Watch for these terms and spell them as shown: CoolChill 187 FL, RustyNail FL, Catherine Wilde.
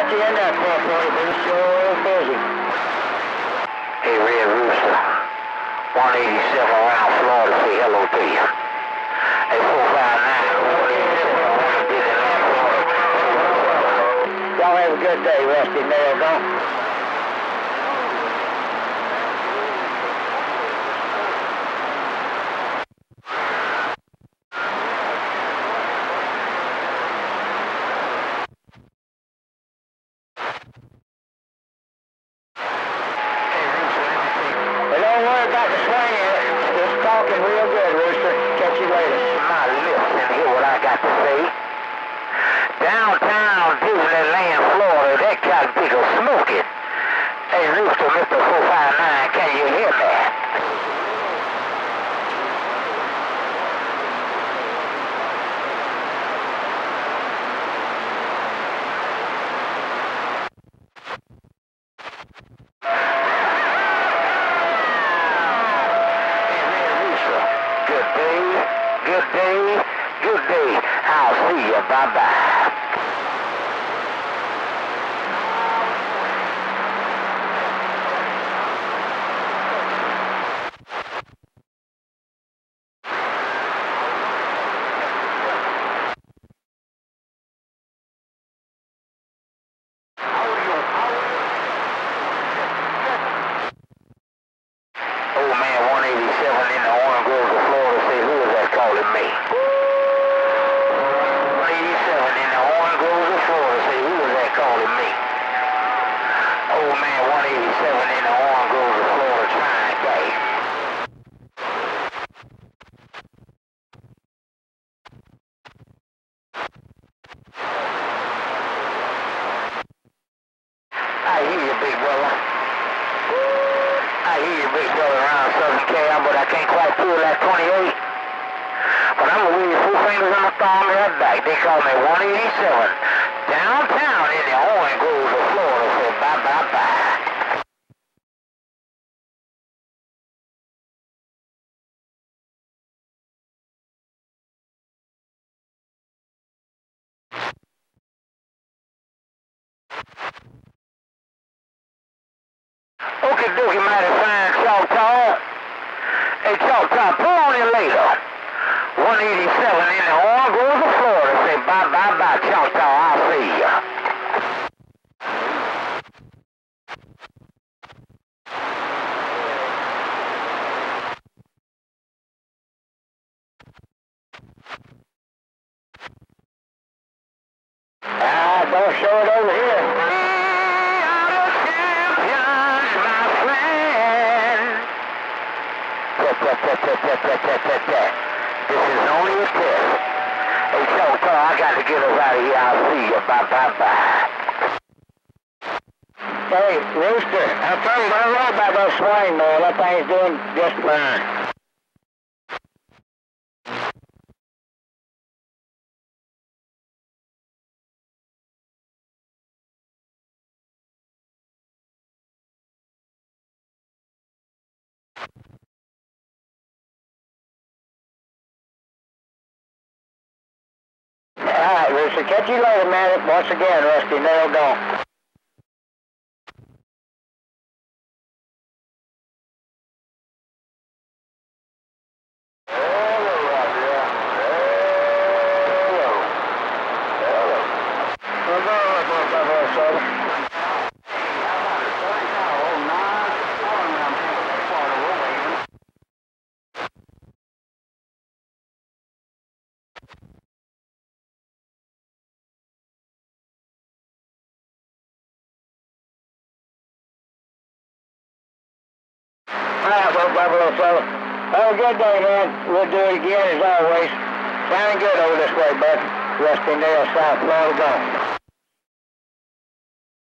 got you in that 440, but it's sure busy. Hey, Red Rooster, 187 around Florida, say hello to you. Hey, 459, 187, y'all have a good day, Rusty Nail, don't? Okie-dokie, mighty fine Choctaw. Hey, Choctaw, pull on it later. 187 in the horn goes to Florida. Say bye-bye-bye, Choctaw. I'll see ya. Ah, don't show it over here. This is only a test. Hey, Choctaw, I got to get us out of here. I'll see you. Bye-bye-bye. Hey, Rooster, I'm talking about those swing, man. That thing's doing just fine. So catch you later, man. Once again, Rusty Nail gone. Have a good day, man. We'll do it again as always. Sounding good over this way, bud. Rusty Nail, South Florida.